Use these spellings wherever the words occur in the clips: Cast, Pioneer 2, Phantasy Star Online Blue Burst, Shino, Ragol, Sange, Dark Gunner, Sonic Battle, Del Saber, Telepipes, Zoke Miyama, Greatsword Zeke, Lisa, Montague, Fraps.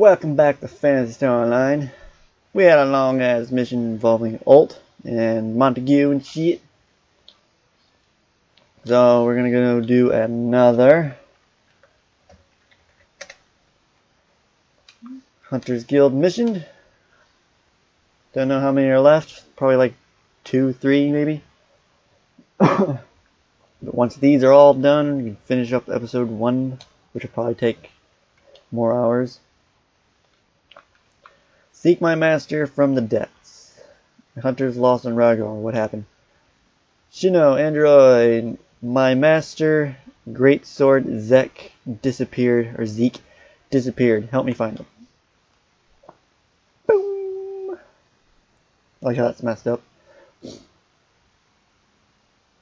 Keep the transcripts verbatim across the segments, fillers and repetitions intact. Welcome back to Phantasy Star Online. We had a long ass mission involving Alt and Montague and shit. So we're gonna go do another Hunter's Guild mission. Don't know how many are left. Probably like two, three maybe. But once these are all done, we can finish up episode one, which will probably take more hours. Seek my master from the depths. Hunters lost on Ragol. What happened? Shino, android. My master, Greatsword Zeke, disappeared. Or Zeke, disappeared. Help me find him. Boom. I like how that's messed up.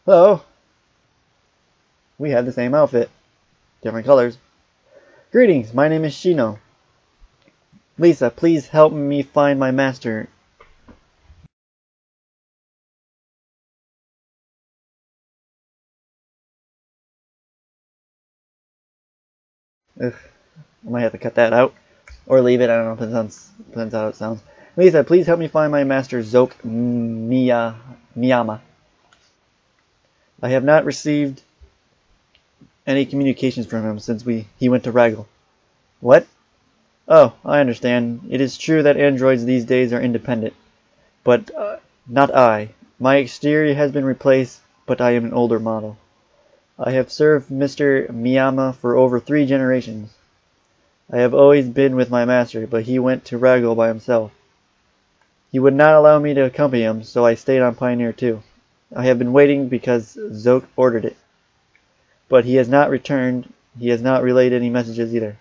Hello. We had the same outfit. Different colors. Greetings. My name is Shino. Lisa, please help me find my master. Ugh, I might have to cut that out. Or leave it, I don't know, depends, on, depends on how it sounds. Lisa, please help me find my master, Zoke Miyama. I have not received any communications from him since we he went to Ragol. What? Oh, I understand. It is true that androids these days are independent, but uh, not I. My exterior has been replaced, but I am an older model. I have served Mister Miyama for over three generations. I have always been with my master, but he went to Ragol by himself. He would not allow me to accompany him, so I stayed on Pioneer two. I have been waiting because Zoke ordered it. But he has not returned. He has not relayed any messages either.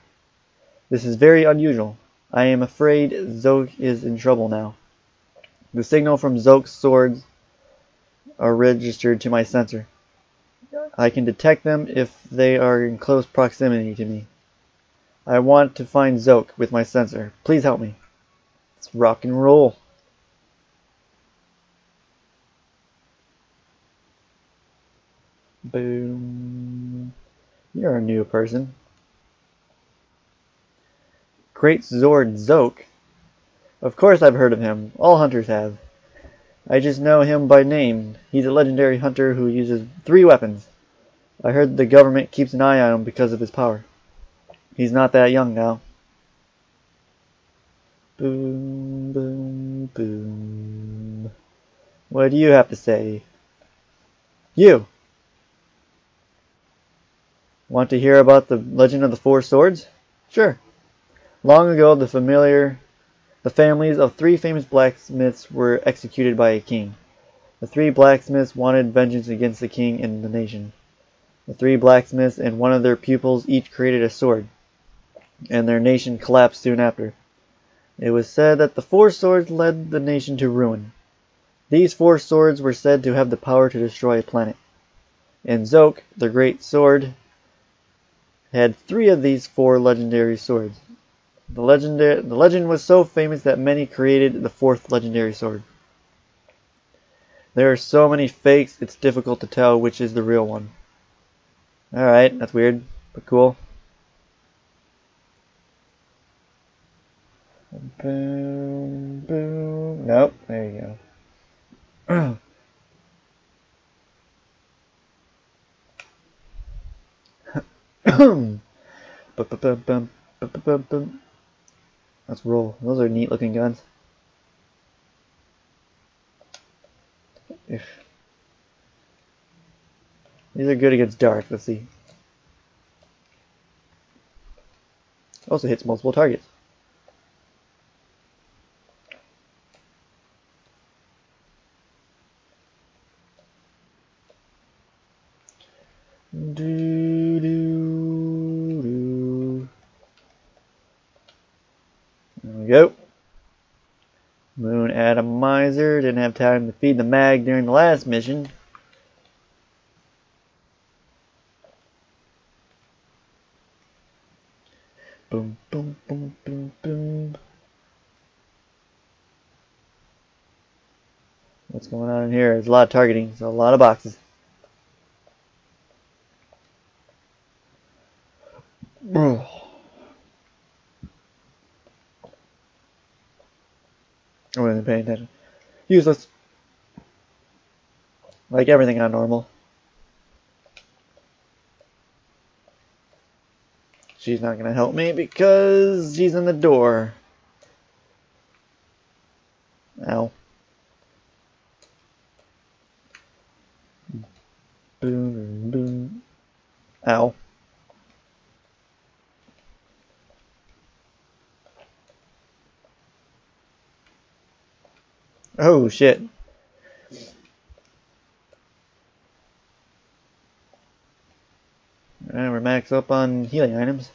This is very unusual. I am afraid Zoke is in trouble now. The signal from Zoke's swords are registered to my sensor. I can detect them if they are in close proximity to me. I want to find Zoke with my sensor. Please help me. It's rock and roll. Boom. You're a new person. Greatsword Zoke? Of course I've heard of him. All hunters have. I just know him by name. He's a legendary hunter who uses three weapons. I heard the government keeps an eye on him because of his power. He's not that young now. Boom, boom, boom. What do you have to say? You! Want to hear about the legend of the four swords? Sure. Long ago, the familiar, the families of three famous blacksmiths were executed by a king. The three blacksmiths wanted vengeance against the king and the nation. The three blacksmiths and one of their pupils each created a sword, and their nation collapsed soon after. It was said that the four swords led the nation to ruin. These four swords were said to have the power to destroy a planet. And Zoke, the great sword, had three of these four legendary swords. The legend, the legend was so famous that many created the fourth legendary sword. There are so many fakes, it's difficult to tell which is the real one. Alright, that's weird, but cool. Boom, boom. Nope, there you go. Bum, bum, bum, bum, bum, bum. Let's roll. Those are neat looking guns. Ugh. These are good against dark. Let's see. Also hits multiple targets. Do, do, do. There we go. Moon atomizer. Didn't have time to feed the mag during the last mission. Boom, boom, boom, boom, boom. What's going on in here? There's a lot of targeting. So a lot of boxes. I wasn't paying attention. Useless. Like everything on normal. She's not gonna help me because she's in the door. Ow. Boom, boom. Ow. Oh shit. Alright, we're maxed up on healing items.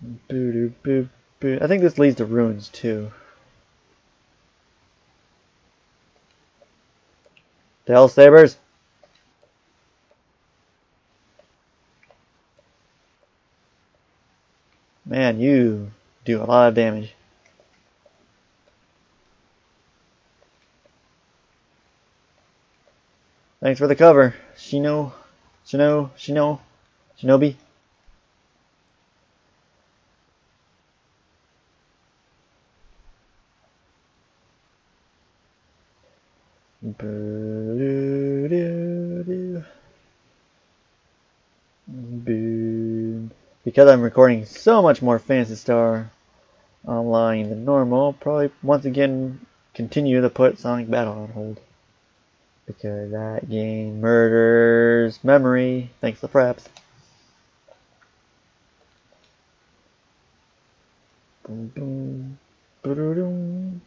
Boo doo boo boo. I think this leads to runes too. Del Sabers! Man, you do a lot of damage. Thanks for the cover, Shino, Shino, Shino, Shinobi. Because I'm recording so much more Phantasy Star Online than normal, I'll probably once again continue to put Sonic Battle on hold. Because that game murders memory, thanks to Fraps. Boom, boom, ba-do-doom.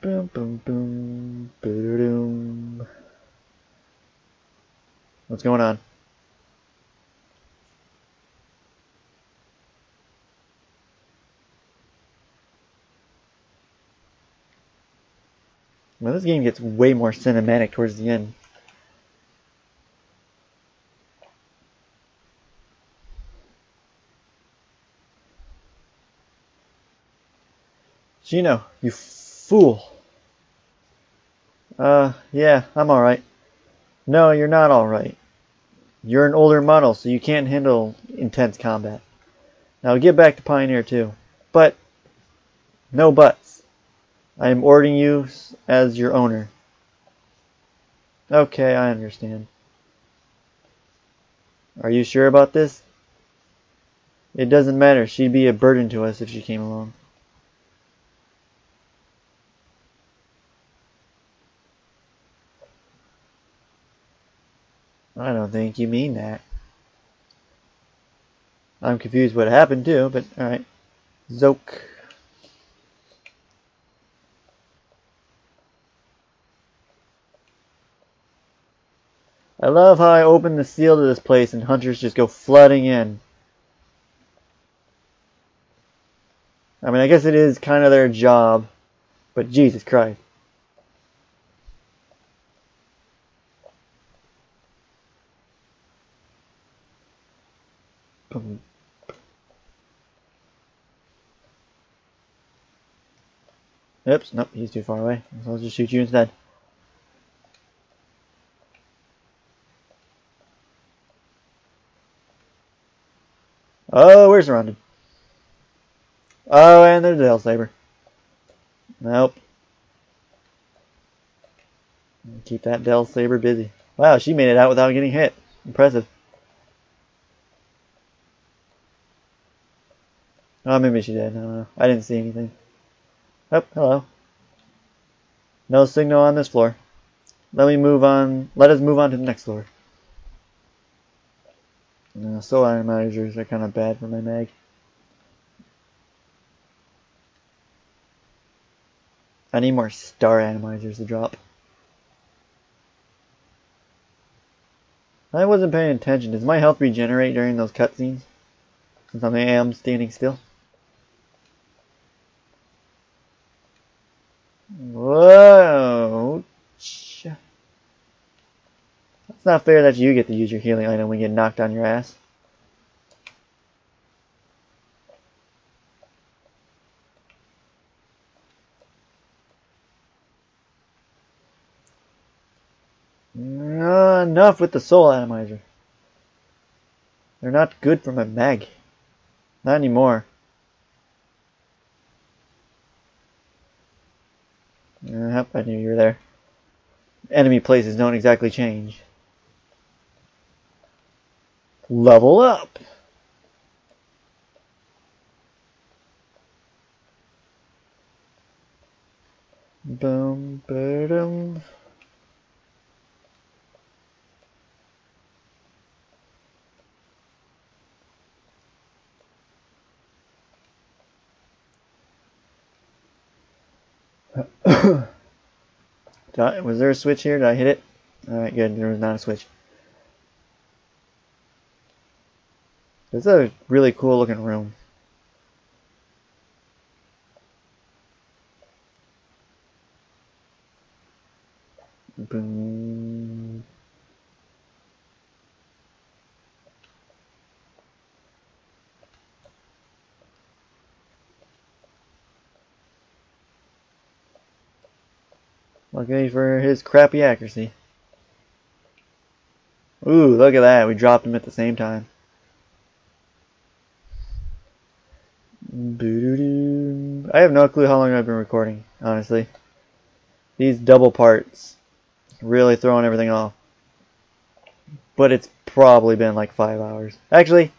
Boom, boom, boom, ba-do-doom. What's going on? Well, this game gets way more cinematic towards the end. Shino, you fool. Uh, yeah, I'm alright. No, you're not alright. You're an older model, so you can't handle intense combat. Now get back to Pioneer two. But, no buts. I am ordering you as your owner. Okay, I understand. Are you sure about this? It doesn't matter. She'd be a burden to us if she came along. I don't think you mean that. I'm confused what happened too, but alright. Zoke. I love how I open the seal to this place and hunters just go flooding in. I mean, I guess it is kind of their job, but Jesus Christ. Boom. Oops, nope, he's too far away, so I'll just shoot you instead. Oh, we're surrounded. Oh, and there's the Del Saber. Nope. Keep that Del Saber busy. Wow, she made it out without getting hit. Impressive. Oh, maybe she did. I don't know. I didn't see anything. Oh, hello. No signal on this floor. Let me move on. Let us move on to the next floor. No, soul atomizers are kind of bad for my mag. I need more star atomizers to drop. I wasn't paying attention. Does my health regenerate during those cutscenes? Since I am standing still. Whoa. It's not fair that you get to use your healing item when you get knocked on your ass. Mm. not enough with the soul atomizer. They're not good for my mag. Not anymore. Yep, I knew you were there. Enemy places don't exactly change. Level up! Boom, boom. I, was there a switch here? Did I hit it? Alright, good. There was not a switch. This is a really cool looking room. Boom. Lucky for his crappy accuracy. Ooh, look at that. We dropped him at the same time. I have no clue how long I've been recording, honestly. These double parts really throwing everything off. But it's probably been like five hours. Actually,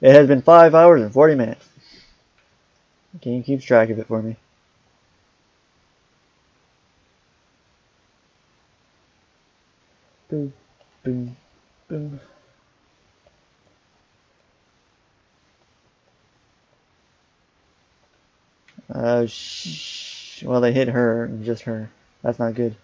it has been five hours and forty minutes. The game keeps track of it for me. Boom, boom, boom. Uh, sh well, they hit her, and just her. That's not good.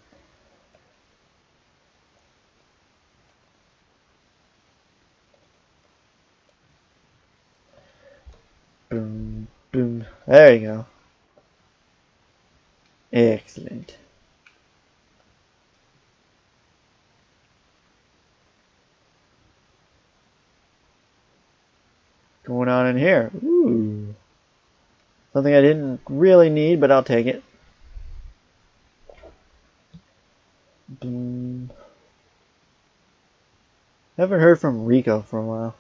Boom, boom. There you go. Excellent. Going on in here. Ooh. Something I didn't really need, but I'll take it. Boom. Haven't heard from Rico for a while.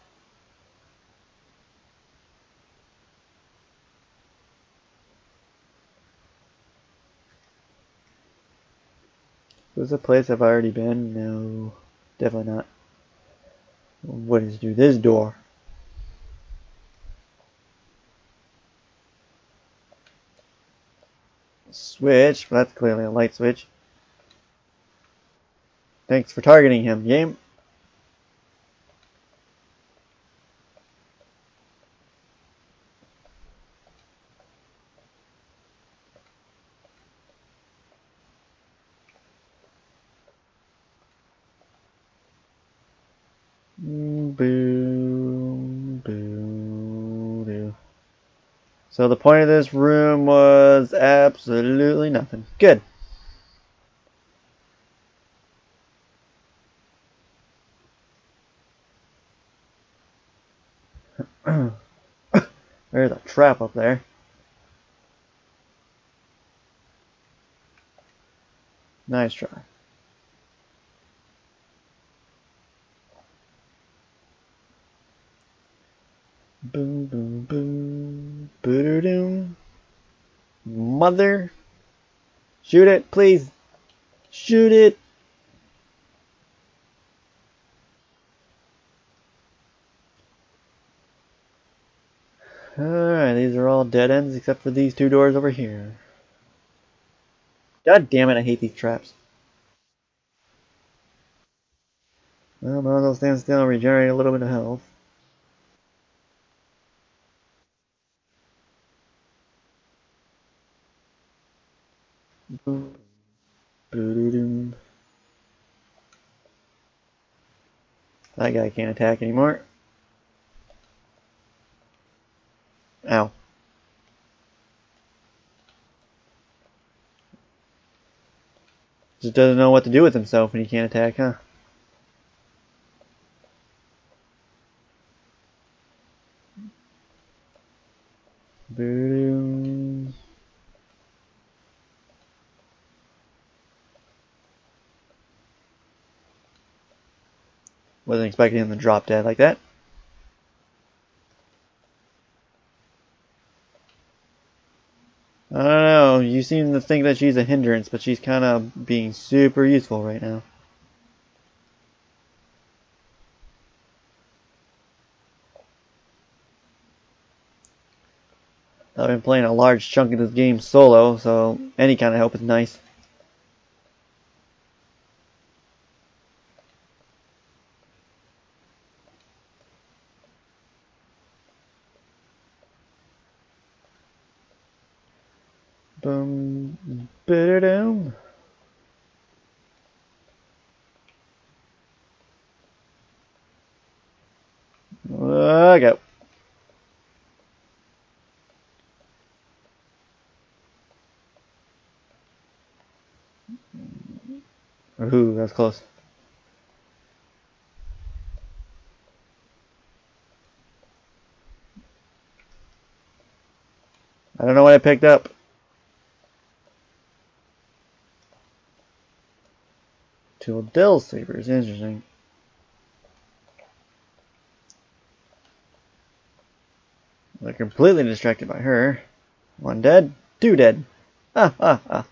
Was this a place I've already been? No, definitely not. What is through this door? Switch, well, that's clearly a light switch. Thanks for targeting him, game. So the point of this room was absolutely nothing. Good. There's a trap up there. Nice try. Boom, boom, boom, boo-doo-doom. Mother. Shoot it, please. Shoot it. Alright, these are all dead ends except for these two doors over here. God damn it, I hate these traps. Well, might as well stand still and regenerate a little bit of health. Boom. Boom. That guy can't attack anymore. Ow. Just doesn't know what to do with himself when he can't attack, huh? Boom. Wasn't expecting him to drop dead like that. I don't know, you seem to think that she's a hindrance, but she's kind of being super useful right now. I've been playing a large chunk of this game solo, so any kind of help is nice. Boom, better down. I go. Ooh, that was close. I don't know what I picked up. Two Del Sabers, interesting. They're completely distracted by her. One dead, two dead. Ha ha ha.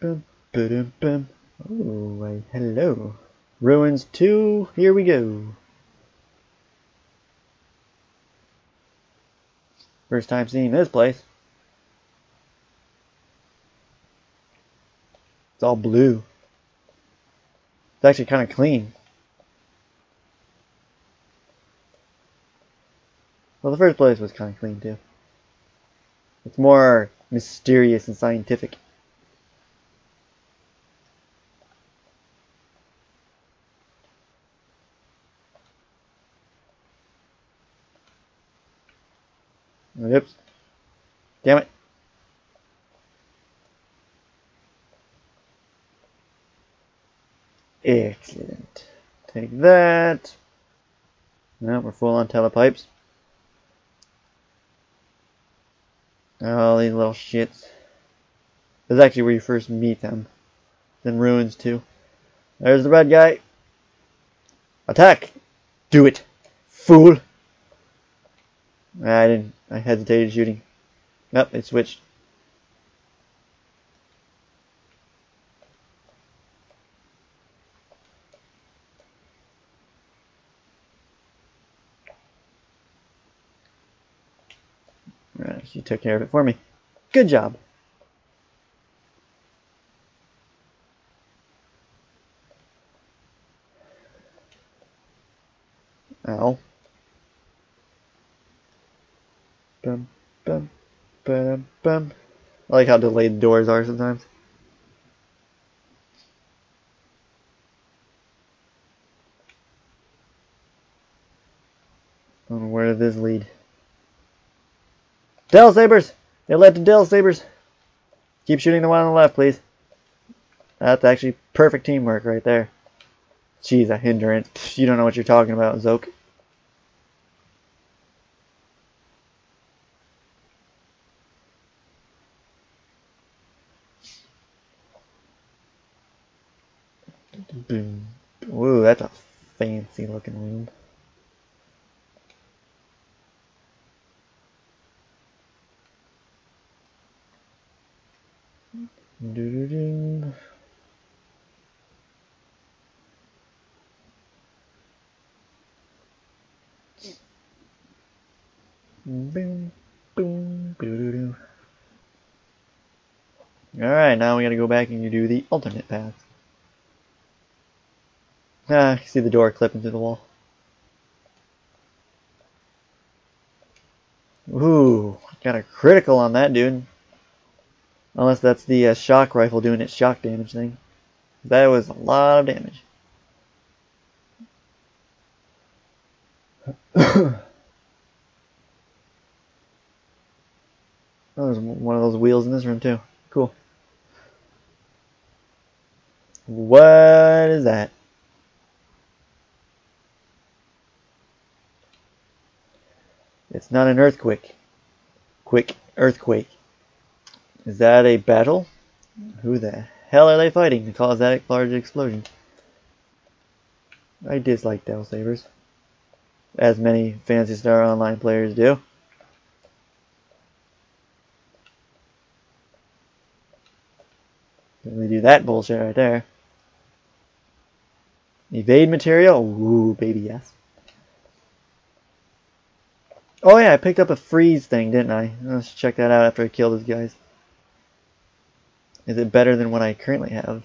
Bum, ba-dum, bum. Oh, hello. Ruins two, here we go. First time seeing this place. It's all blue. It's actually kind of clean. Well, the first place was kind of clean too. It's more mysterious and scientific. Oops. Damn it. Excellent. Take that. Now we're full on telepipes. All these little shits. This is actually where you first meet them. Then ruins too. There's the red guy. Attack! Do it, fool! I didn't. I hesitated shooting. Nope, it switched. Right, she took care of it for me. Good job. Ow. Bum, bum, bum, bum. I like how delayed doors are sometimes. I don't know, where did this lead? Del Sabers! It led to Del Sabers! Keep shooting the one on the left, please. That's actually perfect teamwork right there. Jeez, a hindrance. You don't know what you're talking about, Zoke. Boom. Ooh, that's a fancy looking room. Do-do-do. Boom, boom, do-do-do. Alright, now we gotta go back and you do the alternate path. Ah, I can see the door clipping through the wall. Ooh, got a critical on that dude. Unless that's the uh, shock rifle doing its shock damage thing. That was a lot of damage. Oh, there's one of those wheels in this room too. Cool. What is that? It's not an earthquake. Quick earthquake. Is that a battle? Who the hell are they fighting to cause that large explosion? I dislike Del Sabers, as many Phantasy Star Online players do. Then they do that bullshit right there. Evade material? Ooh, baby, yes. Oh yeah, I picked up a freeze thing, didn't I? Let's check that out after I kill those guys. Is it better than what I currently have?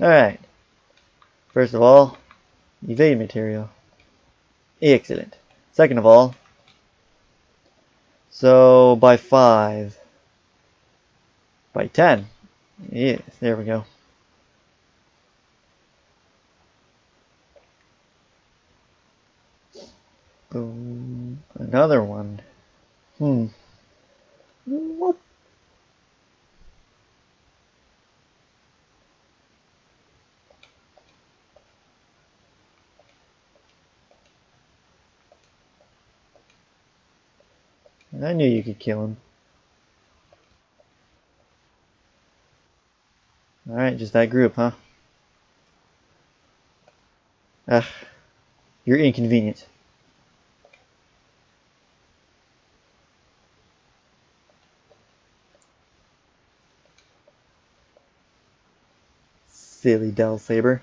Alright. First of all, evade material. Excellent. Second of all, so by five. By ten. Yes, there we go. Boom. Another one. Hmm. What? I knew you could kill him. Alright, just that group, huh? Ugh. You're inconvenient. Silly Del Saber.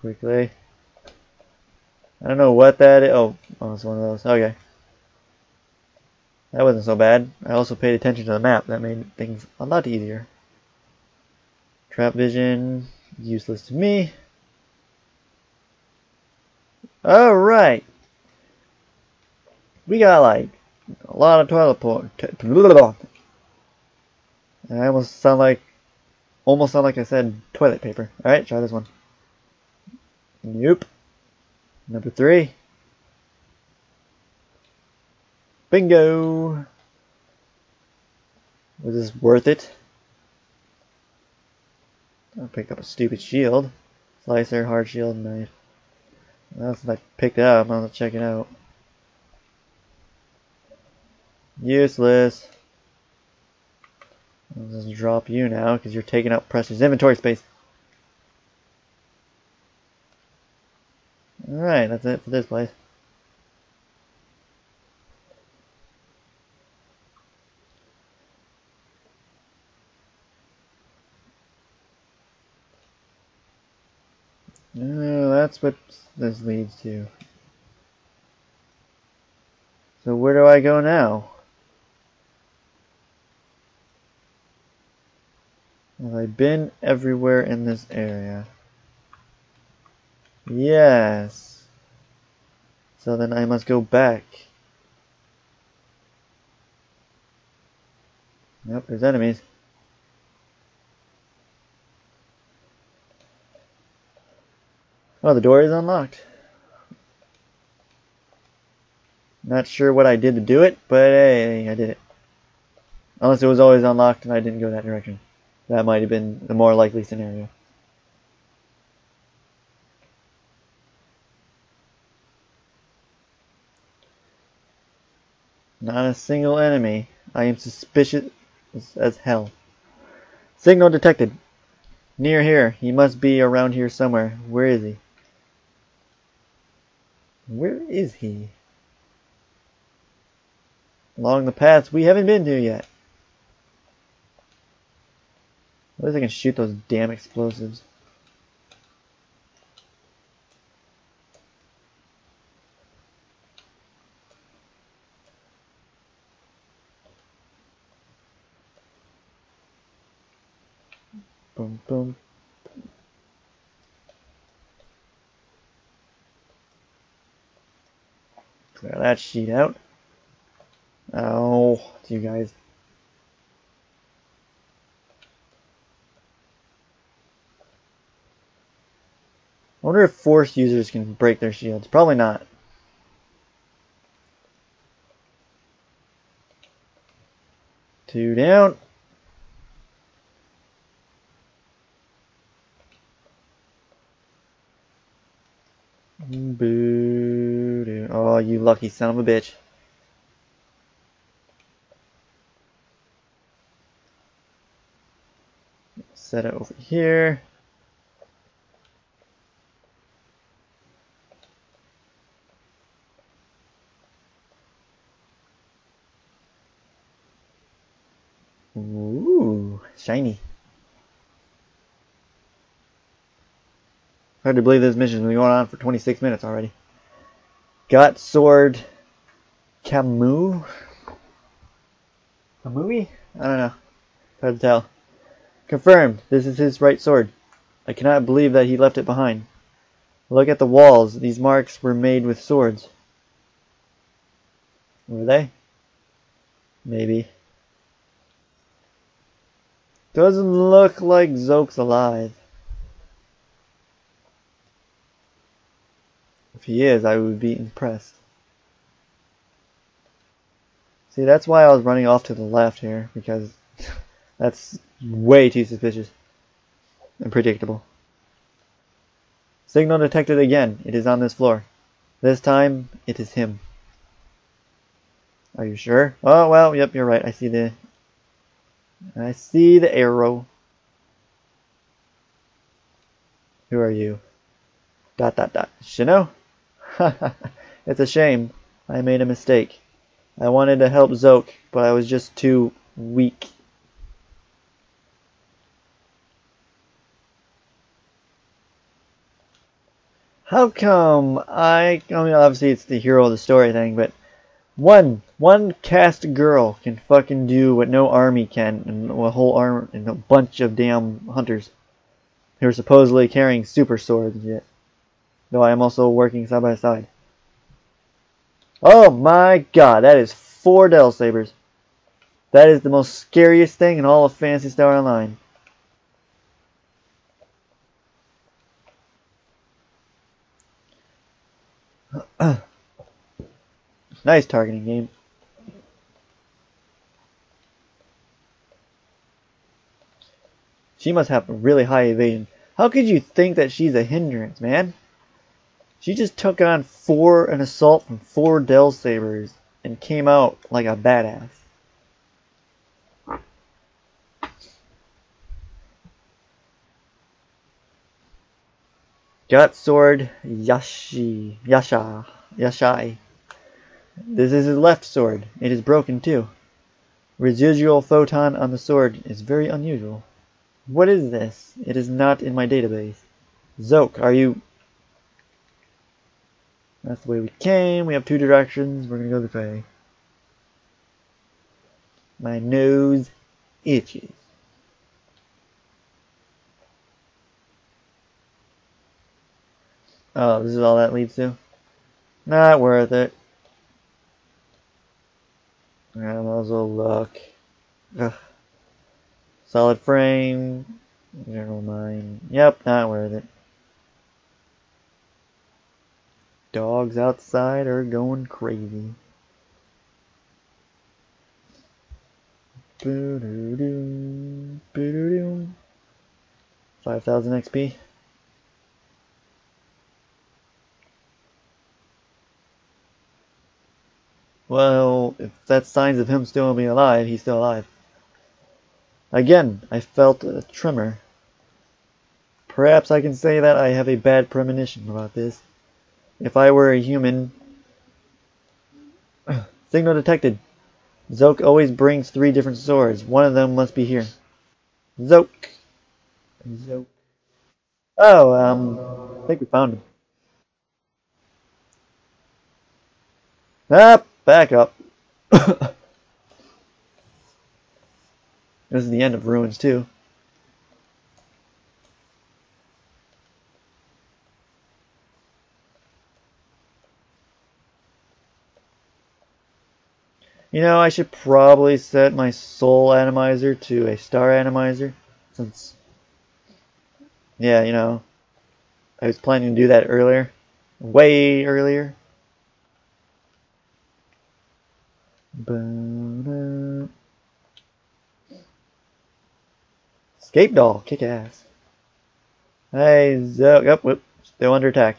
Quickly. I don't know what that is. Oh, oh, it's one of those. Okay. That wasn't so bad. I also paid attention to the map. That made things a lot easier. Trap vision. Useless to me. Alright. We got like a lot of toilet paper. I almost sound like, almost sound like I said toilet paper. Alright, try this one. Nope. Number three. Bingo. Was this worth it? I'll pick up a stupid shield. Slicer, hard shield, knife. That's what I picked up. I'll check it out. Useless. I'll just drop you now because you're taking up precious inventory space. Alright, that's it for this place. Oh, that's what this leads to. So where do I go now? Have I been everywhere in this area? Yes. So then I must go back. Nope, there's enemies. Oh, the door is unlocked. Not sure what I did to do it, but hey, I did it. Unless it was always unlocked and I didn't go that direction. That might have been the more likely scenario. Not a single enemy. I am suspicious as hell. Signal detected. Near here. He must be around here somewhere. Where is he? Where is he? Along the path we haven't been to yet. At least I can shoot those damn explosives. Boom, boom. Clear that sheet out. Oh, you guys. I wonder if force users can break their shields. Probably not. Two down. Boo-doo. Oh, you lucky son of a bitch. Set it over here. Ooh, shiny. Hard to believe this mission's been going on for twenty-six minutes already. Got Sword Camus? Kamui? I don't know. Hard to tell. Confirmed. This is his right sword. I cannot believe that he left it behind. Look at the walls. These marks were made with swords. Were they? Maybe. Doesn't look like Zoke's alive. If he is, I would be impressed. See, that's why I was running off to the left here, because that's way too suspicious and predictable. Signal detected again. It is on this floor. This time, it is him. Are you sure? Oh, well, yep, you're right. I see the... I see the arrow. Who are you? Dot, dot, dot. Shino? It's a shame. I made a mistake. I wanted to help Zoke, but I was just too weak. How come I... I mean, obviously it's the hero of the story thing, but... One, one Cast girl can fucking do what no army can, and a whole arm and a bunch of damn hunters who are supposedly carrying super swords yet. Though I am also working side by side. Oh my god, that is four Del Sabers. That is the most scariest thing in all of Phantasy Star Online. Nice targeting game. She must have really high evasion. How could you think that she's a hindrance, man? She just took on four an assault from four Del Sabers and came out like a badass. Got Sword Yashi Yasha Yashai. This is his left sword. It is broken too. Residual photon on the sword is very unusual. What is this? It is not in my database. Zoke, are you... That's the way we came. We have two directions. We're going to go this way. My nose itches. Oh, this is all that leads to? Not worth it. I might as well look. Ugh. Solid frame. General mine. Yep, not worth it. Dogs outside are going crazy. five thousand X P. Well, if that's signs of him still being alive, he's still alive. Again, I felt a tremor. Perhaps I can say that I have a bad premonition about this. If I were a human... Signal detected. Zoke always brings three different swords. One of them must be here. Zoke. Zoke. Oh, um, I think we found him. Ah, back up. This is the end of Ruins too. You know, I should probably set my soul atomizer to a star atomizer, since, yeah, you know, I was planning to do that earlier, way earlier. Escape doll, kick ass. Hey, Zoke, oh, whoop, still under attack.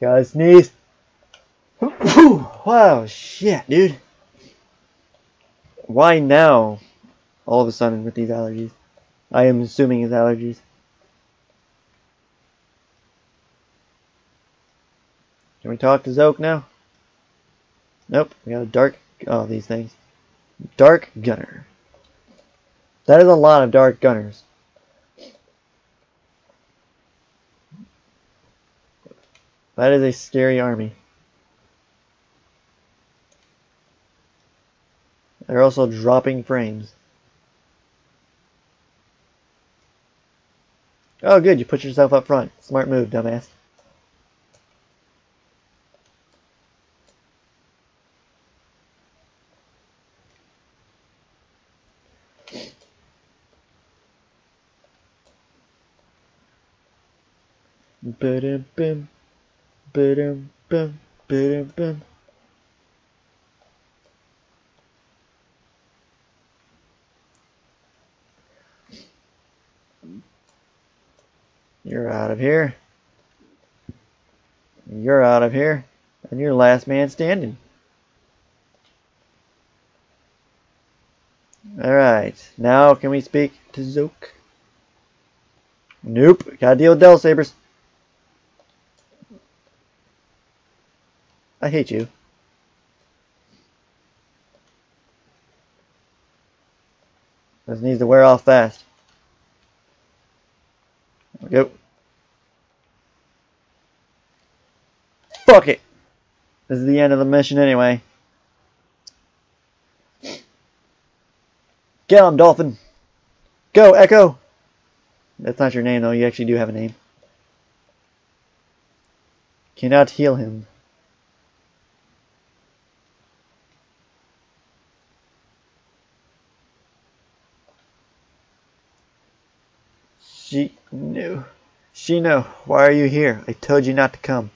Gotta sneeze. Wow, shit, dude. Why now? All of a sudden with these allergies. I am assuming it's allergies. Can we talk to Zoke now? Nope, we got a dark... Oh, these things. Dark Gunner. That is a lot of Dark Gunners. That is a scary army. They're also dropping frames. Oh good, you put yourself up front. Smart move, dumbass. Ba-dum bum, ba-dum bum, ba-dum bum. You're out of here. You're out of here. And you're last man standing. Alright. Now can we speak to Zoke? Nope. Gotta deal with Del Sabers. I hate you. This needs to wear off fast. There we go. Fuck it! This is the end of the mission anyway. Get on, Dolphin! Go, Echo! That's not your name though, you actually do have a name. Cannot heal him. Shino. Shino, why are you here? I told you not to come.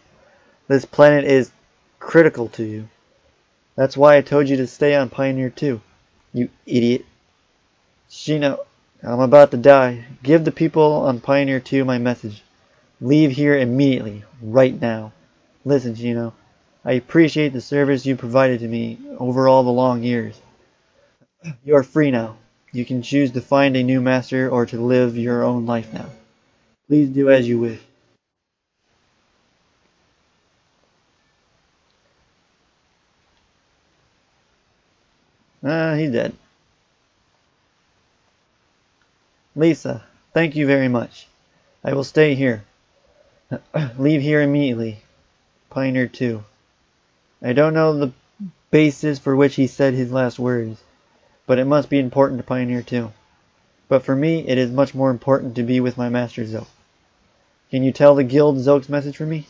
This planet is critical to you. That's why I told you to stay on Pioneer two. You idiot. Shino, I'm about to die. Give the people on Pioneer two my message. Leave here immediately. Right now. Listen, Shino. I appreciate the service you provided to me over all the long years. You are free now. You can choose to find a new master or to live your own life now. Please do as you wish. Ah, he's dead. Lisa, thank you very much. I will stay here. Leave here immediately. Pioneer two. I don't know the basis for which he said his last words, but it must be important to Pioneer two. But for me, it is much more important to be with my master Zoke. Can you tell the guild Zoke's message for me?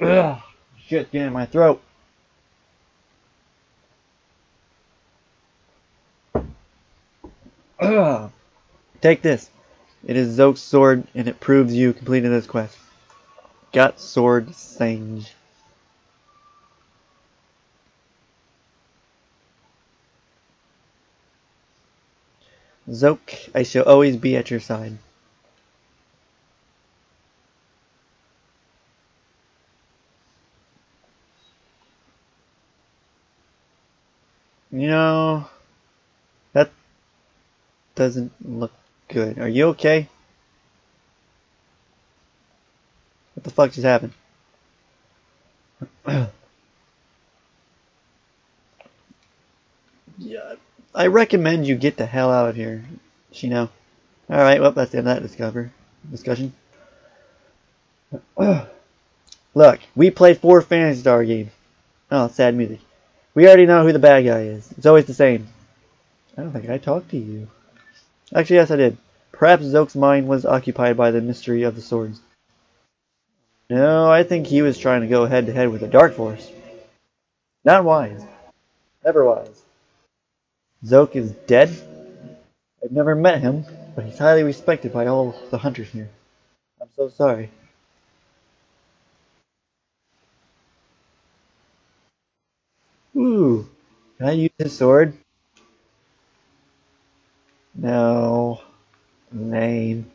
Ugh, shit, get in my throat. Ugh. Take this. It is Zoke's sword, and it proves you completed this quest. Got sword Sange. Zoke, I shall always be at your side. You know, that doesn't look good. Are you okay? What the fuck just happened? Yeah. I recommend you get the hell out of here, Shino. Alright, well, that's the end of that discover, discussion. Look, we played four Phantasy Star games. Oh, sad music. We already know who the bad guy is. It's always the same. I don't think I talked to you. Actually, yes, I did. Perhaps Zoke's mind was occupied by the mystery of the swords. No, I think he was trying to go head-to-head with the Dark Force. Not wise. Never wise. Zoke is dead? I've never met him, but he's highly respected by all the hunters here. I'm so sorry. Ooh, can I use his sword? No. Name.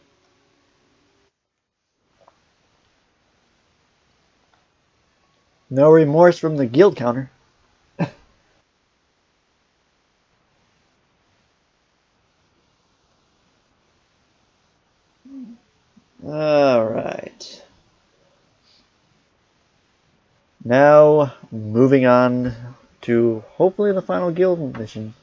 No remorse from the guild counter. All right. Now, moving on to hopefully the final guild mission.